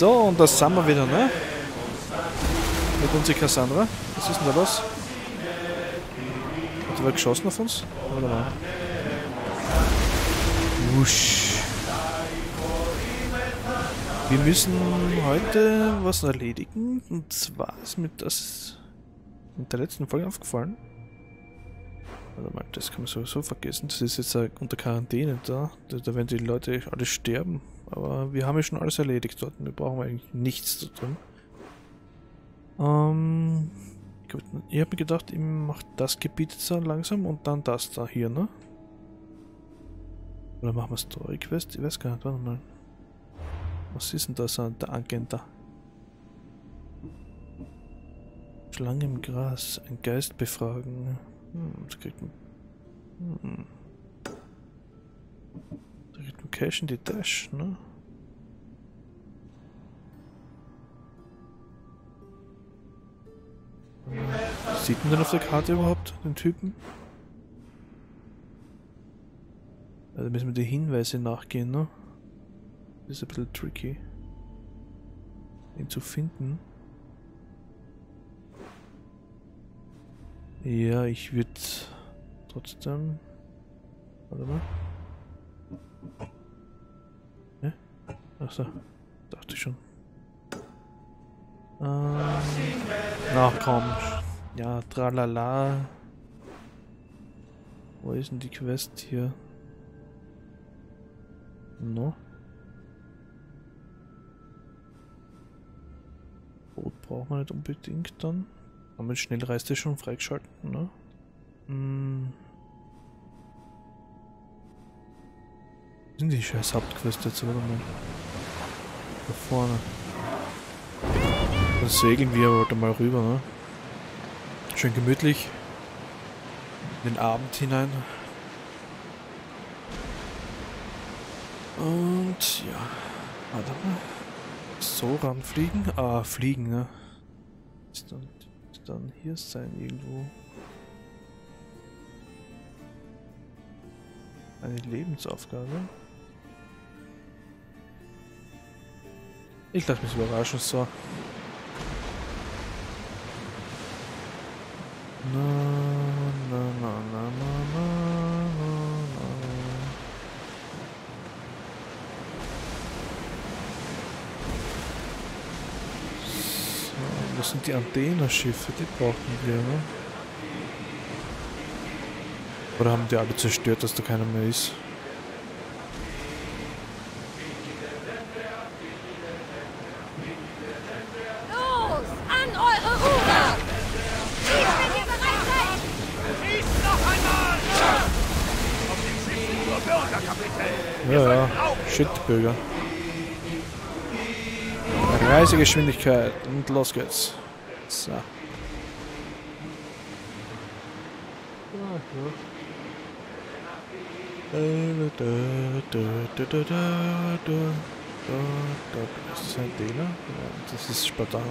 So, und da sind wir wieder, ne? Mit unserer Cassandra. Was ist denn da los? Hat er mal geschossen auf uns? Oder mal? Wusch. Wir müssen heute was erledigen. Und zwar ist mir das in der letzten Folge aufgefallen. Warte mal, das kann man sowieso vergessen. Das ist jetzt unter Quarantäne da. Da werden die Leute alle sterben. Aber wir haben ja schon alles erledigt dort. Wir brauchen eigentlich nichts zu tun. Ich habe mir gedacht, ich mache das Gebiet jetzt langsam und dann das da hier, ne? Oder machen wir Story-Quest? Ich weiß gar nicht, warte mal. Was ist denn das an der Agenda? Schlange im Gras, ein Geist befragen. Das kriegt man. Da kriegt man Cash in die Tasche, ne? Sieht man denn auf der Karte überhaupt den Typen? Da müssen wir die Hinweise nachgehen, ne? Das ist ein bisschen tricky, ihn zu finden. Ja, ich würde trotzdem... Warte mal. Ne? Achso, dachte ich schon. Na komm. Ja, tralala. Wo ist denn die Quest hier? No? Boot braucht man nicht unbedingt dann. Haben wir Schnellreiste schon freigeschalten, ne? Wo sind die scheiß Hauptquest jetzt? Warte mal. Da vorne. Dann segeln wir heute mal rüber, ne? Schön gemütlich. In den Abend hinein. Und ja, warte mal. So ranfliegen? Ah, fliegen, ne? Dann hier sein irgendwo. Eine Lebensaufgabe. Ich lasse mich überraschen, so. Na, na, na, na, na, na, na. So, das sind die Antena-Schiffe, die brauchen wir, ne? Oder haben die alle zerstört, dass da keiner mehr ist? Ja, shit, Bürger. Reisegeschwindigkeit und los geht's. So. Das ist ein Dela? Das ist Spartaner.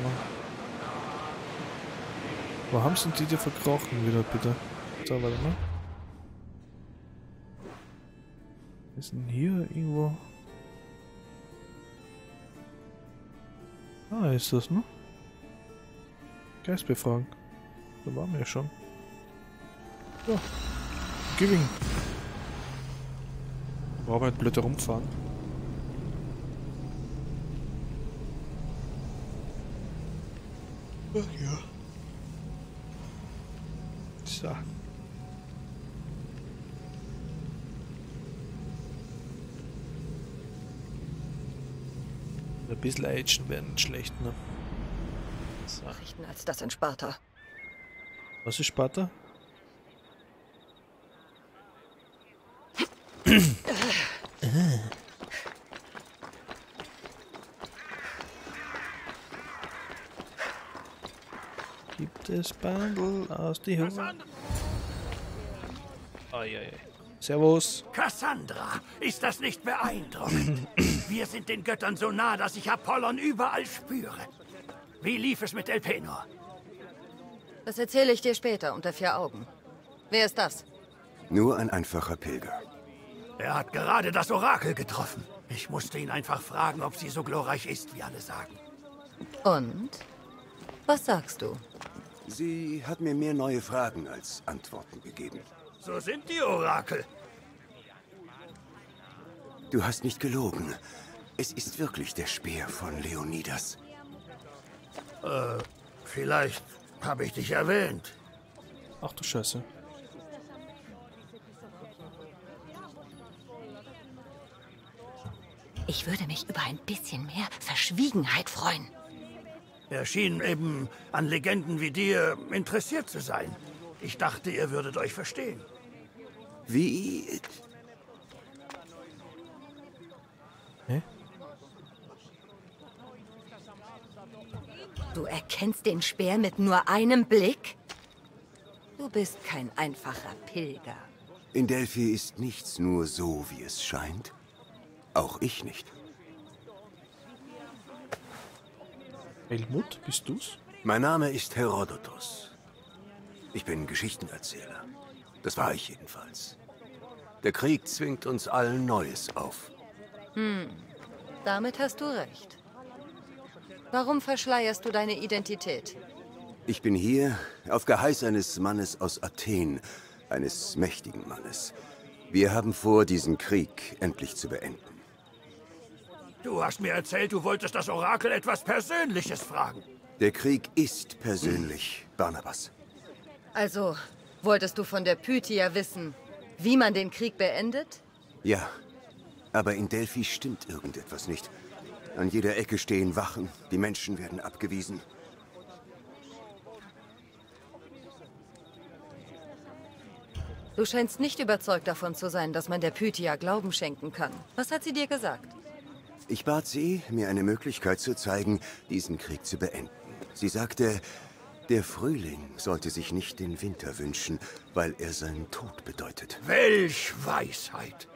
Wo haben sie denn die verkrochen wieder, bitte? So, warte mal. Ist denn hier irgendwo? Ah, ist das, ne? Geist befragen. Da waren wir ja schon. Ja. Giving. Warum halt blöd herumfahren? Ach ja. So. Ein bisschen Action wäre nicht schlecht, ne? So. Nachrichten als das in Sparta. Was ist Sparta? Gibt es Bandel aus die Höhe? Servus. Cassandra, ist das nicht beeindruckend? Wir sind den Göttern so nah, dass ich Apollon überall spüre. Wie lief es mit Elpenor? Das erzähle ich dir später unter vier Augen. Wer ist das? Nur ein einfacher Pilger. Er hat gerade das Orakel getroffen. Ich musste ihn einfach fragen, ob sie so glorreich ist, wie alle sagen. Und? Was sagst du? Sie hat mir mehr neue Fragen als Antworten gegeben. So sind die Orakel. Du hast nicht gelogen. Es ist wirklich der Speer von Leonidas. Vielleicht habe ich dich erwähnt. Ach du Scheiße. Ich würde mich über ein bisschen mehr Verschwiegenheit freuen. Er schien eben an Legenden wie dir interessiert zu sein. Ich dachte, ihr würdet euch verstehen. Wie? Hä? Du erkennst den Speer mit nur einem Blick? Du bist kein einfacher Pilger. In Delphi ist nichts nur so, wie es scheint. Auch ich nicht. Helmut, bist du's? Mein Name ist Herodotos. Ich bin Geschichtenerzähler. Das war ich jedenfalls. Der Krieg zwingt uns allen Neues auf. Hm, damit hast du recht. Warum verschleierst du deine Identität? Ich bin hier auf Geheiß eines Mannes aus Athen, eines mächtigen Mannes. Wir haben vor, diesen Krieg endlich zu beenden. Du hast mir erzählt, du wolltest das Orakel etwas Persönliches fragen. Der Krieg ist persönlich, Barnabas. Also, wolltest du von der Pythia wissen, wie man den Krieg beendet? Ja, aber in Delphi stimmt irgendetwas nicht. An jeder Ecke stehen Wachen, die Menschen werden abgewiesen. Du scheinst nicht überzeugt davon zu sein, dass man der Pythia Glauben schenken kann. Was hat sie dir gesagt? Ich bat sie, mir eine Möglichkeit zu zeigen, diesen Krieg zu beenden. Sie sagte, der Frühling sollte sich nicht den Winter wünschen, weil er seinen Tod bedeutet. Welch Weisheit!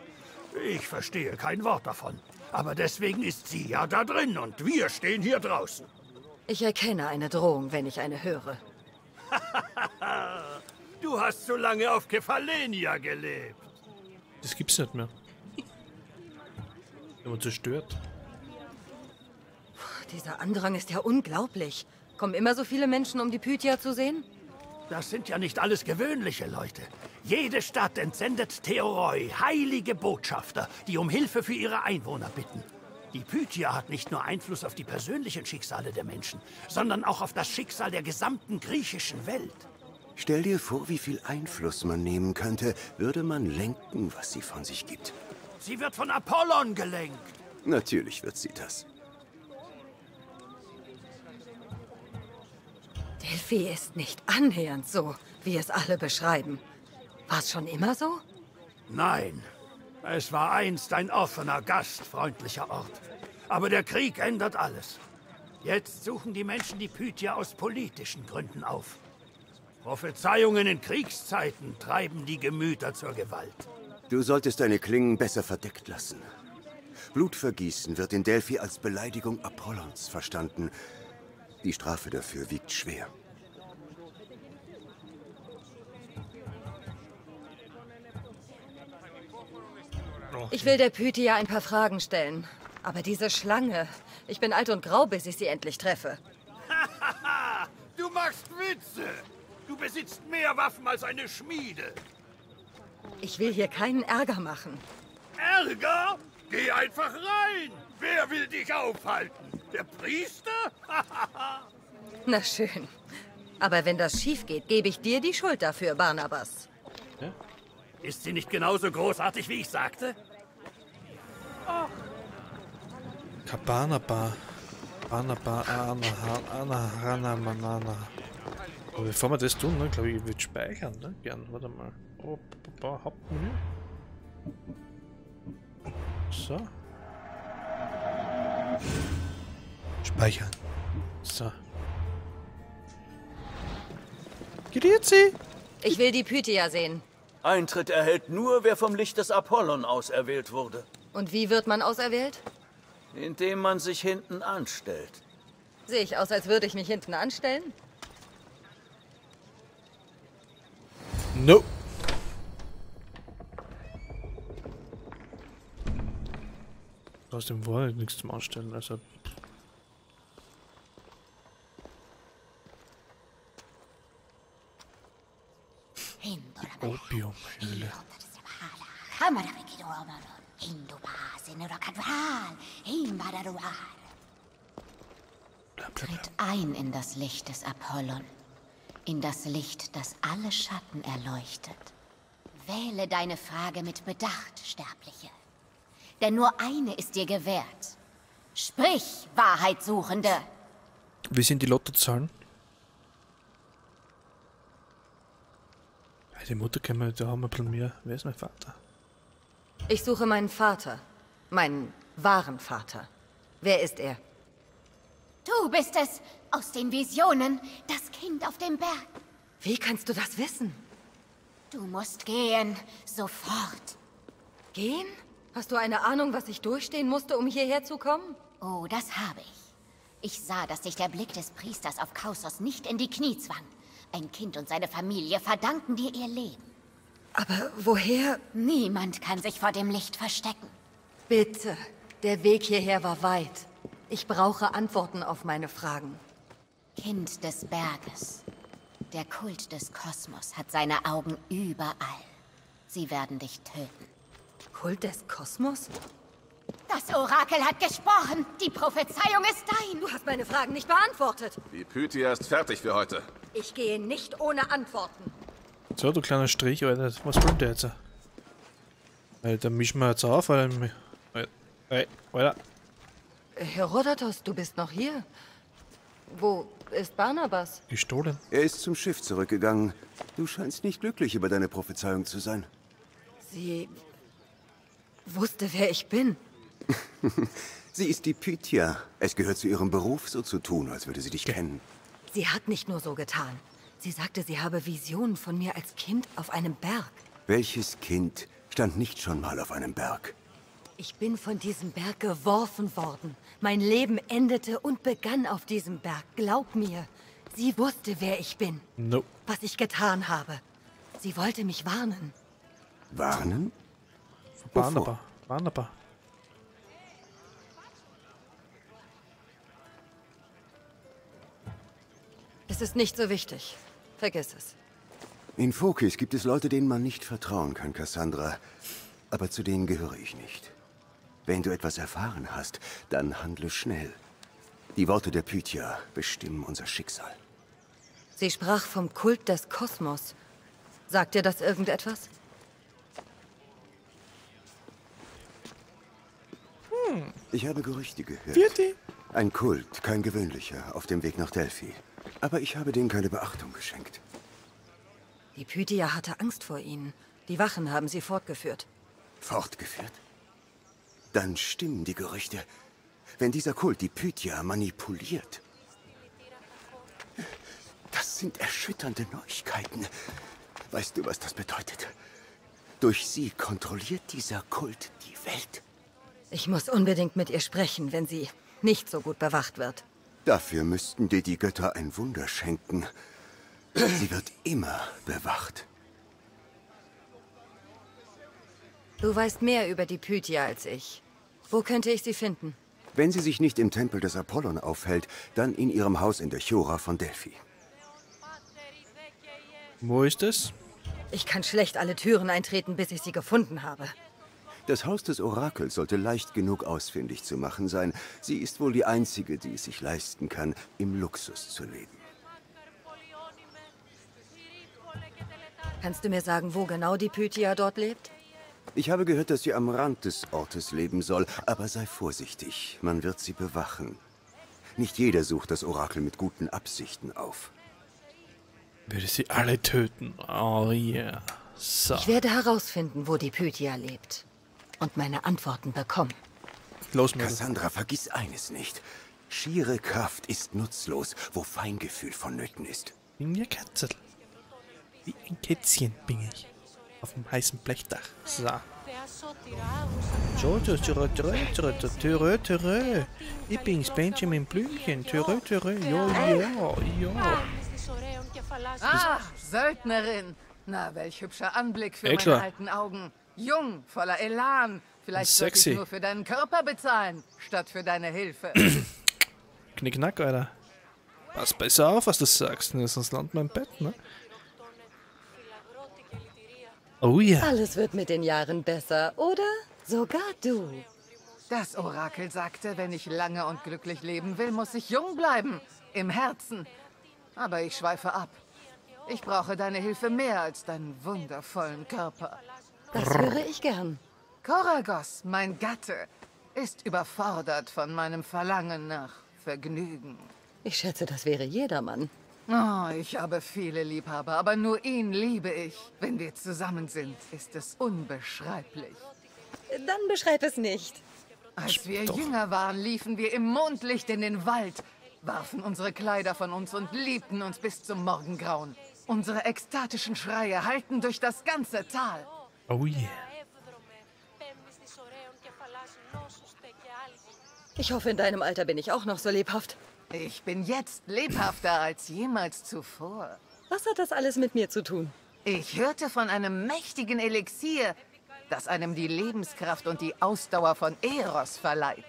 Ich verstehe kein Wort davon. Aber deswegen ist sie ja da drin und wir stehen hier draußen. Ich erkenne eine Drohung, wenn ich eine höre. Du hast so lange auf Kefalenia gelebt. Das gibt's nicht mehr. Immer zerstört. Dieser Andrang ist ja unglaublich. Kommen immer so viele Menschen, um die Pythia zu sehen? Das sind ja nicht alles gewöhnliche Leute. Jede Stadt entsendet Theoroi, heilige Botschafter, die um Hilfe für ihre Einwohner bitten. Die Pythia hat nicht nur Einfluss auf die persönlichen Schicksale der Menschen, sondern auch auf das Schicksal der gesamten griechischen Welt. Stell dir vor, wie viel Einfluss man nehmen könnte, würde man lenken, was sie von sich gibt. Sie wird von Apollon gelenkt. Natürlich wird sie das. Delphi ist nicht annähernd so, wie es alle beschreiben. War es schon immer so? Nein. Es war einst ein offener, gastfreundlicher Ort. Aber der Krieg ändert alles. Jetzt suchen die Menschen die Pythia aus politischen Gründen auf. Prophezeiungen in Kriegszeiten treiben die Gemüter zur Gewalt. Du solltest deine Klingen besser verdeckt lassen. Blutvergießen wird in Delphi als Beleidigung Apollons verstanden. Die Strafe dafür wiegt schwer. Ich will der Pythia ein paar Fragen stellen. Aber diese Schlange, ich bin alt und grau, bis ich sie endlich treffe. Du machst Witze! Du besitzt mehr Waffen als eine Schmiede. Ich will hier keinen Ärger machen. Ärger? Geh einfach rein! Wer will dich aufhalten? Der Priester? Na schön. Aber wenn das schief geht, gebe ich dir die Schuld dafür, Barnabas. Hä? Ist sie nicht genauso großartig, wie ich sagte? Oh. Kabanaba. Barnaba, Anahana. Aber bevor wir das tun, ne, glaube ich, wird speichern, ne? Gern, warte mal. Oh, Hauptmenü. So. Speichern. So. Grüezi! Ich will die Pythia sehen. Eintritt erhält nur, wer vom Licht des Apollon auserwählt wurde. Und wie wird man auserwählt? Indem man sich hinten anstellt. Sehe ich aus, als würde ich mich hinten anstellen? No. Außerdem wollen halt nichts zum Ausstellen, also. Opium. Tritt ein in das Licht des Apollon, in das Licht, das alle Schatten erleuchtet. Wähle deine Frage mit Bedacht, Sterbliche. Denn nur eine ist dir gewährt. Sprich, Wahrheitssuchende! Wie sind die Lottozahlen? Die Mutter kennen wir, da haben wir von mir. Wer ist mein Vater? Ich suche meinen Vater. Meinen wahren Vater. Wer ist er? Du bist es! Aus den Visionen! Das Kind auf dem Berg! Wie kannst du das wissen? Du musst gehen. Sofort. Gehen? Hast du eine Ahnung, was ich durchstehen musste, um hierher zu kommen? Oh, das habe ich. Ich sah, dass dich der Blick des Priesters auf Kausos nicht in die Knie zwang. Ein Kind und seine Familie verdanken dir ihr Leben. Aber woher? Niemand kann sich vor dem Licht verstecken. Bitte. Der Weg hierher war weit. Ich brauche Antworten auf meine Fragen. Kind des Berges. Der Kult des Kosmos hat seine Augen überall. Sie werden dich töten. Kult des Kosmos? Das Orakel hat gesprochen. Die Prophezeiung ist dein. Du hast meine Fragen nicht beantwortet. Die Pythia ist fertig für heute. Ich gehe nicht ohne Antworten. So, du kleiner Strich, Alter. Was wollt ihr jetzt? Alter, mischen wir jetzt auf, Alter. Alter. Herodotos, du bist noch hier. Wo ist Barnabas? Gestohlen. Er ist zum Schiff zurückgegangen. Du scheinst nicht glücklich über deine Prophezeiung zu sein. Sie wusste, wer ich bin. Sie ist die Pythia. Es gehört zu ihrem Beruf, so zu tun, als würde sie dich kennen. Sie hat nicht nur so getan. Sie sagte, sie habe Visionen von mir als Kind auf einem Berg. Welches Kind stand nicht schon mal auf einem Berg? Ich bin von diesem Berg geworfen worden. Mein Leben endete und begann auf diesem Berg. Glaub mir, sie wusste, wer ich bin. Nope. Was ich getan habe. Sie wollte mich warnen. Warnen? Barnabas. Barnabas. Es ist nicht so wichtig. Vergiss es. In Phokis gibt es Leute, denen man nicht vertrauen kann, Cassandra. Aber zu denen gehöre ich nicht. Wenn du etwas erfahren hast, dann handle schnell. Die Worte der Pythia bestimmen unser Schicksal. Sie sprach vom Kult des Kosmos. Sagt dir das irgendetwas? Ich habe Gerüchte gehört. Ein Kult, kein gewöhnlicher, auf dem Weg nach Delphi. Aber ich habe denen keine Beachtung geschenkt. Die Pythia hatte Angst vor ihnen. Die Wachen haben sie fortgeführt. Fortgeführt? Dann stimmen die Gerüchte. Wenn dieser Kult die Pythia manipuliert. Das sind erschütternde Neuigkeiten. Weißt du, was das bedeutet? Durch sie kontrolliert dieser Kult die Welt. Ich muss unbedingt mit ihr sprechen, wenn sie nicht so gut bewacht wird. Dafür müssten dir die Götter ein Wunder schenken. Sie wird immer bewacht. Du weißt mehr über die Pythia als ich. Wo könnte ich sie finden? Wenn sie sich nicht im Tempel des Apollon aufhält, dann in ihrem Haus in der Chora von Delphi. Wo ist es? Ich kann schlecht alle Türen eintreten, bis ich sie gefunden habe. Das Haus des Orakels sollte leicht genug ausfindig zu machen sein. Sie ist wohl die Einzige, die es sich leisten kann, im Luxus zu leben. Kannst du mir sagen, wo genau die Pythia dort lebt? Ich habe gehört, dass sie am Rand des Ortes leben soll. Aber sei vorsichtig, man wird sie bewachen. Nicht jeder sucht das Orakel mit guten Absichten auf. Würde sie alle töten? Oh yeah. So. Ich werde herausfinden, wo die Pythia lebt. Und meine Antworten bekommen. Los, Cassandra, vergiss eines nicht. Schiere Kraft ist nutzlos, wo Feingefühl vonnöten ist. Bin ja Katzel. Wie ein Kätzchen bin ich. Auf dem heißen Blechdach. So. Ich bin's, Benjamin Blümchen. Törö, törö. Jo, jo, jo. Ah, Söldnerin. Na, welch hübscher Anblick für meine alten Augen. Jung, voller Elan, Vielleicht sollte ich nur für deinen Körper bezahlen, statt für deine Hilfe. Knickknack, Alter. Pass besser auf, was du sagst, ne? Sonst landet mein Bett, ne? Oh ja. Yeah. Alles wird mit den Jahren besser, oder? Sogar du. Das Orakel sagte, wenn ich lange und glücklich leben will, muss ich jung bleiben. Im Herzen. Aber ich schweife ab. Ich brauche deine Hilfe mehr als deinen wundervollen Körper. Das höre ich gern. Koragos, mein Gatte, ist überfordert von meinem Verlangen nach Vergnügen. Ich schätze, das wäre jedermann. Oh, ich habe viele Liebhaber, aber nur ihn liebe ich. Wenn wir zusammen sind, ist es unbeschreiblich. Dann beschreib es nicht. Als wir jünger waren, liefen wir im Mondlicht in den Wald, warfen unsere Kleider von uns und liebten uns bis zum Morgengrauen. Unsere ekstatischen Schreie hallten durch das ganze Tal. Oh yeah. Ich hoffe, in deinem Alter bin ich auch noch so lebhaft. Ich bin jetzt lebhafter als jemals zuvor. Was hat das alles mit mir zu tun? Ich hörte von einem mächtigen Elixier, das einem die Lebenskraft und die Ausdauer von Eros verleiht.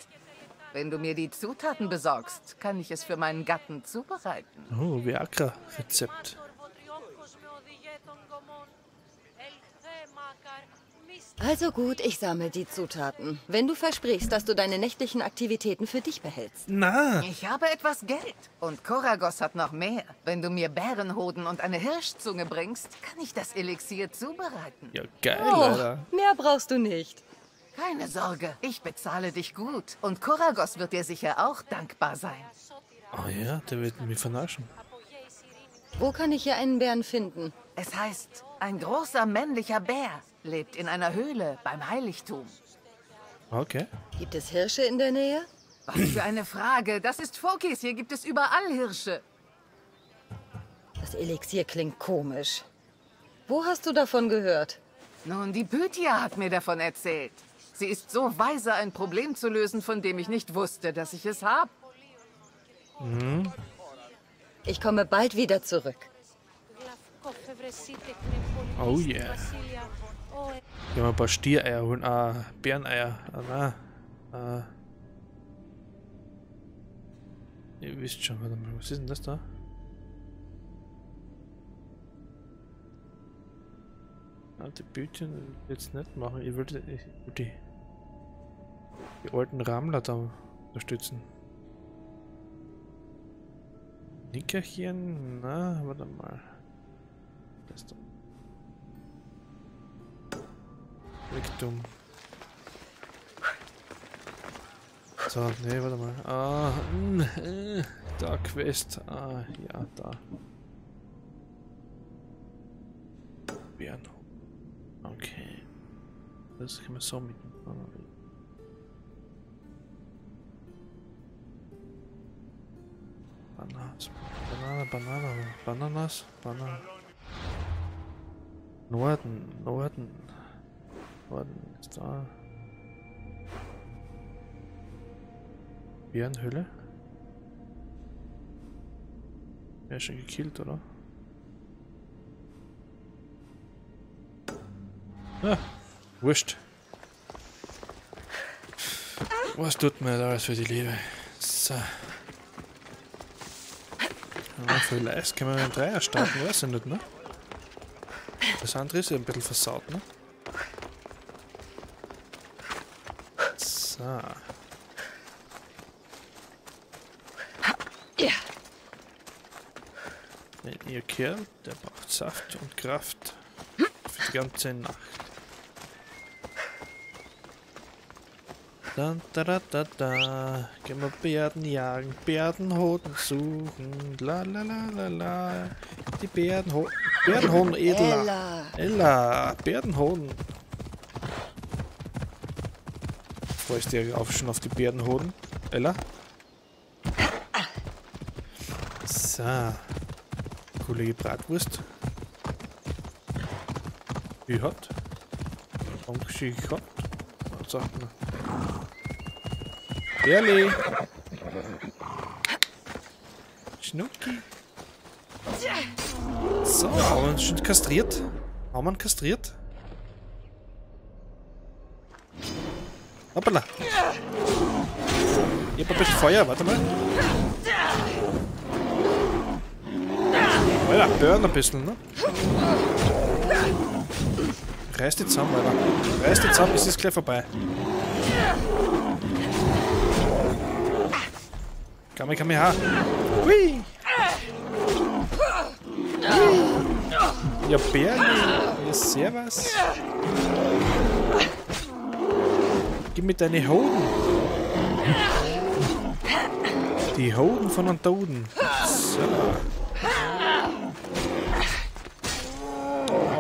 Wenn du mir die Zutaten besorgst, kann ich es für meinen Gatten zubereiten. Oh, Viagra-Rezept. Also gut, ich sammle die Zutaten. Wenn du versprichst, dass du deine nächtlichen Aktivitäten für dich behältst. Na. Ich habe etwas Geld. Und Koragos hat noch mehr. Wenn du mir Bärenhoden und eine Hirschzunge bringst, kann ich das Elixier zubereiten. Ja, geil, Alter. Mehr brauchst du nicht. Keine Sorge, ich bezahle dich gut. Und Koragos wird dir sicher auch dankbar sein. Oh ja, der wird mich vernaschen. Wo kann ich hier einen Bären finden? Es heißt, ein großer männlicher Bär lebt in einer Höhle beim Heiligtum. Okay. Gibt es Hirsche in der Nähe? Was für eine Frage. Das ist Phokis. Hier gibt es überall Hirsche. Das Elixier klingt komisch. Wo hast du davon gehört? Nun, die Pythia hat mir davon erzählt. Sie ist so weise, ein Problem zu lösen, von dem ich nicht wusste, dass ich es habe. Mhm. Ich komme bald wieder zurück. Oh yeah. Gehen wir ein paar Stiereier holen. Ah, Bäreneier. Ah, na. Ah. Ihr wisst schon, warte mal, was ist denn das da? Alte Bütchen jetzt nicht machen. Ich würde die alten Rammler da unterstützen. Nickerchen? Na, warte mal. Das da. Rektum. So, ne, warte mal. Ah, da Quest. Ah, ja, da. Bären. Okay. Das können wir so mitnehmen. Bananas. Norden ist da. Bärenhöhle? Wäre schon gekillt, oder? Ah, wurscht. Was tut mir da alles für die Liebe? So. Vielleicht können wir mit dem Dreier starten, weiß ich nicht, ne? Das andere ist ja ein bisschen versaut, ne? So. Denn ihr Kerl, der braucht Saft und Kraft für die ganze Nacht. Dann, da. Gehen wir Bärden jagen, Bärdenhoden suchen. La. Die Bärdenhoden edler. Ella. Bärdenhoden. Freue ich dir auch schon auf die Bärdenhoden. Ella. So. Kollege Bratwurst. Wie hat? Dankeschön, hat. Was sagt man? Berli! Schnucki! So, haben wir uns schon kastriert? Haben wir ihn kastriert? Hoppala. Ich hab ein bisschen Feuer, warte mal. Alter, burn ein bisschen, ne? Reiß die zusammen, Alter. Reiß die zusammen, es ist gleich vorbei. Kamehameha. Hui! Ja, Bär. Ja, servus. Gib mir deine Hoden. Die Hoden von den Toten. So.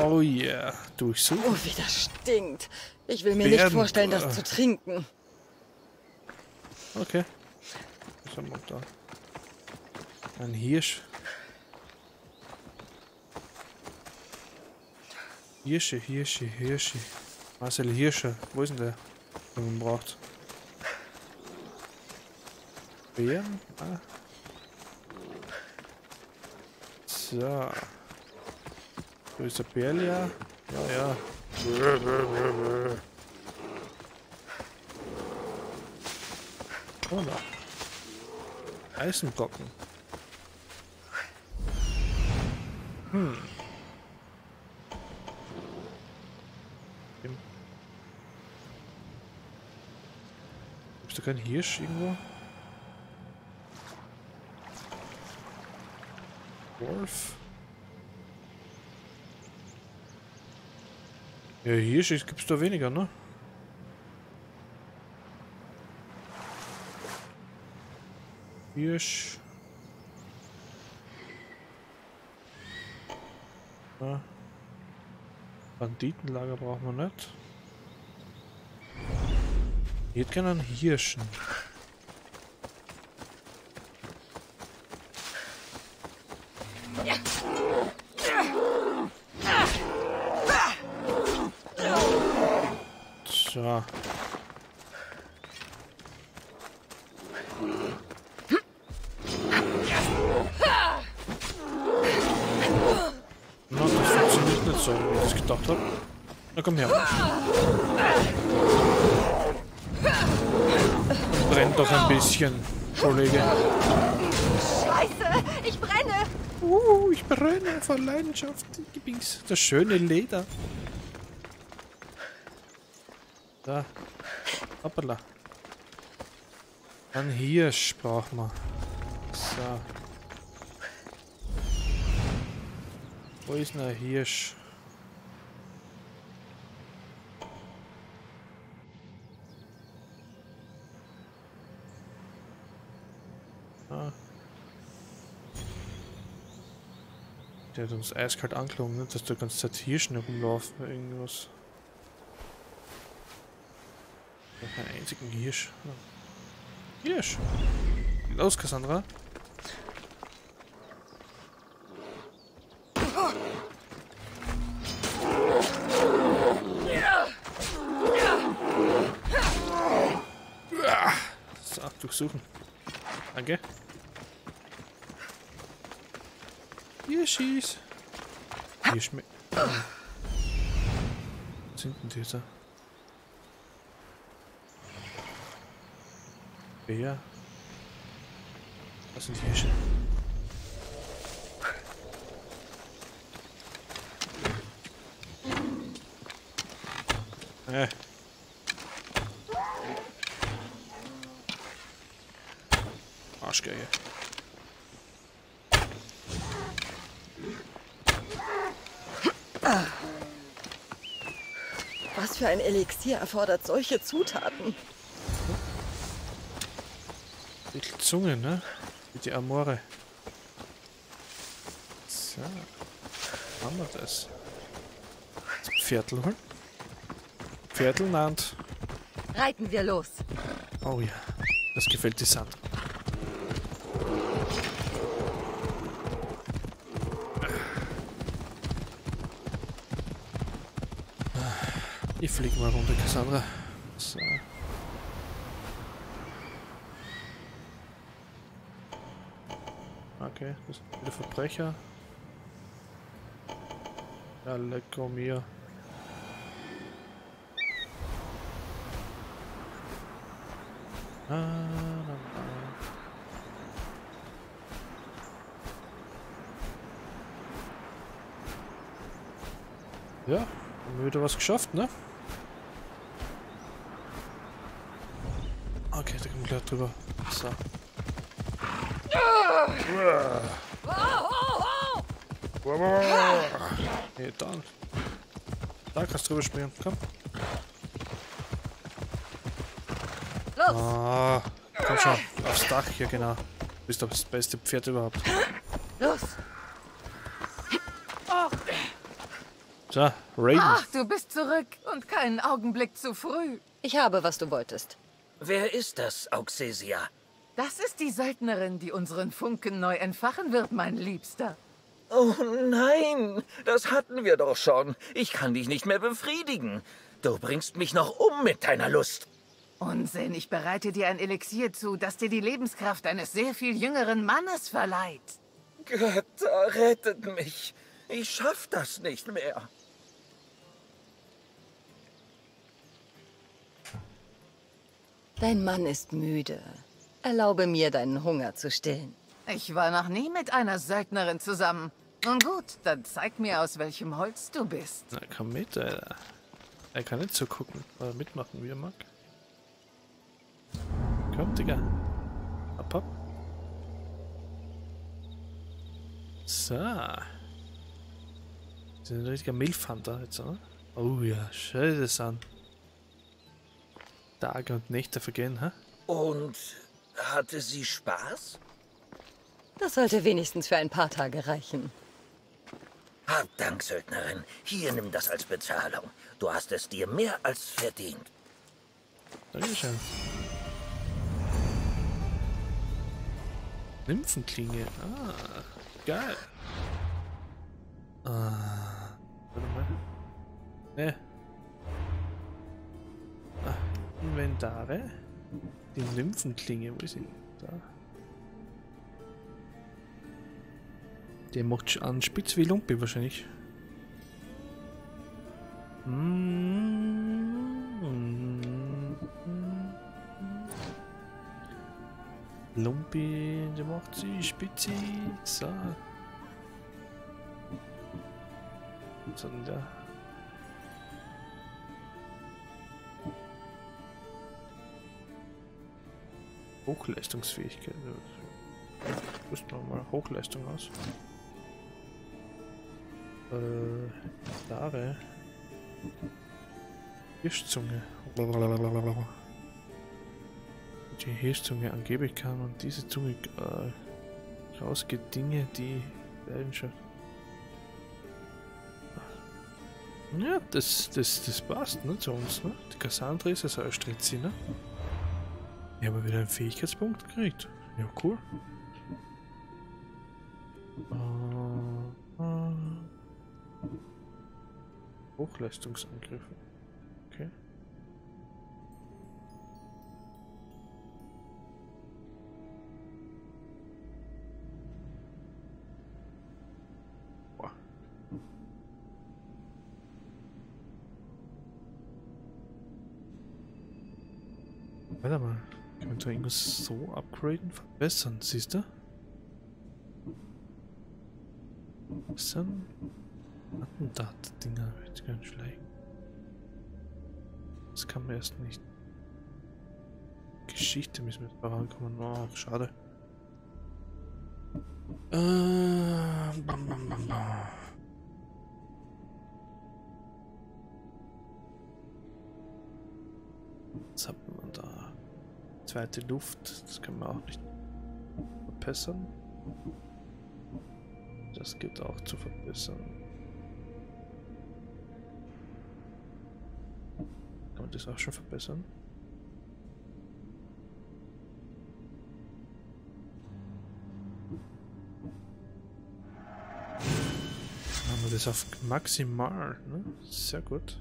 Oh yeah. Durchsuchen. Oh, wie das stinkt. Ich will mir nicht vorstellen, das zu trinken. Okay. Was haben wir da? Ein Hirsch. Hirsche, Hirsche, Hirsche. Marcel Hirsche. Wo ist denn der? Den man braucht. Bären? Ah. So. Da ist der Bärli, ja. Ja, ja. Oh na. Eisenbrocken. Hm. Ist da kein Hirsch irgendwo? Wolf? Ja, Hirsch gibt's da weniger, ne? Hirsch. Ja. Banditenlager brauchen wir nicht. Ich hätte gerne einen Hirschen. So. No, das funktioniert nicht so, wie ich das gedacht habe. Na komm her. Brennt doch ein bisschen, Kollege. Scheiße, ich brenne! Ich brenne vor Leidenschaft. Das schöne Leder. Da. Hoppala. Ein Hirsch brauchen wir. So. Wo ist denn ein Hirsch? Der hat uns eiskalt angelogen, ne? Dass da die ganze Zeit Hirschen rumlaufen oder irgendwas. Da keinen einzigen Hirsch. Ja. Hirsch! Los, Cassandra! So, durchsuchen. Danke. Hirschis. Hirschmäh. Was sind denn diese? Bär. Was sind Hirsche? Arschgeige. Was für ein Elixier erfordert solche Zutaten? Die Zunge, ne? Mit die Amore. So. Haben wir das? Das Pferdl holen? Pferdl nannt. Reiten wir los. Oh ja. Das gefällt die Sand. Ich flieg mal runter, Cassandra. So. Okay, das sind wieder Verbrecher. Ja, lecker mir. Ja, haben wir wieder was geschafft, ne? Okay, da kommt gleich drüber. So. Nee, dann. Da kannst du drüber springen, komm. Ah, komm schon, aufs Dach hier, genau. Du bist das beste Pferd überhaupt. Los! So, Raiden. Ach, du bist zurück und keinen Augenblick zu früh. Ich habe, was du wolltest. Wer ist das, Auxesia? Das ist die Söldnerin, die unseren Funken neu entfachen wird, mein Liebster. Oh nein, das hatten wir doch schon. Ich kann dich nicht mehr befriedigen. Du bringst mich noch um mit deiner Lust. Unsinn, ich bereite dir ein Elixier zu, das dir die Lebenskraft eines sehr viel jüngeren Mannes verleiht. Götter, rettet mich. Ich schaff das nicht mehr. Dein Mann ist müde. Erlaube mir, deinen Hunger zu stillen. Ich war noch nie mit einer Söldnerin zusammen. Nun gut, dann zeig mir, aus welchem Holz du bist. Na komm mit, Alter. Er kann nicht zugucken oder mitmachen, wie er mag. Komm, Digga. Ab, ab. So. Das ist ein richtiger Milfhunter jetzt, oder? Oh ja, schau dir das an. Tage und Nächte vergehen, hä? Und hatte sie Spaß? Das sollte wenigstens für ein paar Tage reichen. Hab Dank, Söldnerin. Hier, nimm das als Bezahlung. Du hast es dir mehr als verdient. Dankeschön. Nymphenklinge. Ah, geil. Ah, warte mal. Ne. Ah, Inventare. Die Nymphenklinge, wo ist sie? Da. Der macht an Spitz wie Lumpi wahrscheinlich. Lumpi, der macht sie spitze. So. Was hat denn der? Hochleistungsfähigkeit. Rüsten wir mal Hochleistung aus. Klare. Hirschzunge. Blablabla. Die Hirschzunge angeblich kann und diese Zunge rausgeht Dinge, die Leidenschaft. Ja, das passt, ne, zu uns, ne? Die Cassandra ist also eine Stritzi, ne? Ich habe wieder einen Fähigkeitspunkt gekriegt. Ja, cool. Hochleistungsangriffe. Okay. Boah. Warte mal. Können wir irgendwas so upgraden? Verbessern, siehst du? Verbessern. Attentat-Dinger würde ich gerne schleichen. Das kann man erst nicht. Geschichte müssen wir da rankommen. Oh, schade. Bam, bam, bam, bam. Was hat man da? Zweite Luft, das kann man auch nicht verbessern. Das gibt auch zu verbessern. Kann man das auch schon verbessern? Machen wir das auf maximal, ne? Sehr gut.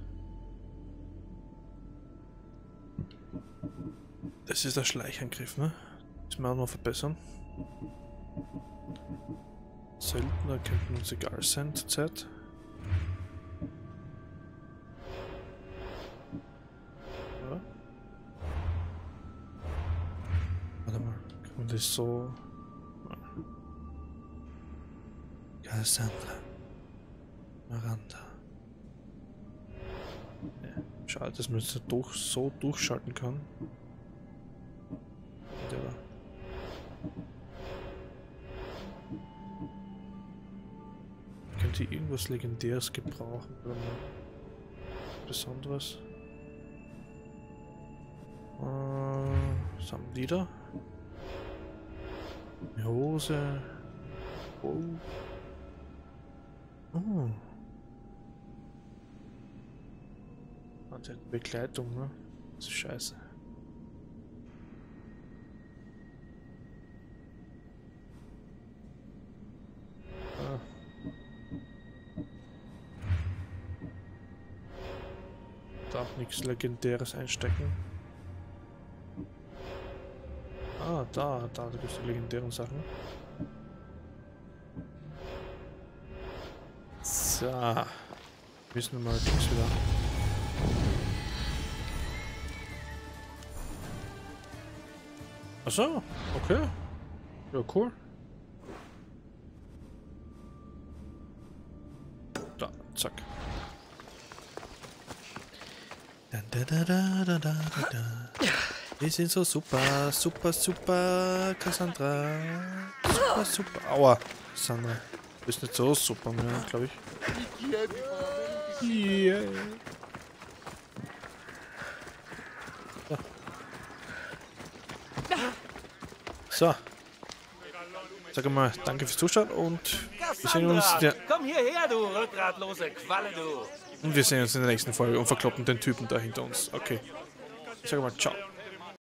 Das ist der Schleichangriff, ne? Das müssen wir auch noch verbessern. Söldner könnten uns egal sein zur Zeit. eigentlich so. Cassandra. Miranda. Ja, schade, dass man jetzt doch so durchschalten kann. Könnte irgendwas Legendäres gebrauchen oder Besonderes. Was haben die da? Eine Hose. Oh. Oh. Und die hat Begleitung, ne? Das ist scheiße. Darf nichts Legendäres einstecken. Ah, da gibt es die legendären Sachen. So. Müssen wir mal Dings wieder. Achso, okay. Ja, cool. Da, zack. Wir sind so super, super, super, Cassandra. Super, super. Aua, Cassandra. Du bist nicht so super mehr, glaube ich. Yeah. So. Sag mal, danke fürs Zuschauen und wir sehen uns der. Komm hierher, du rückgratlose Qualle, du. Und wir sehen uns in der nächsten Folge und verkloppen den Typen da hinter uns. Okay. Ich sag mal, ciao.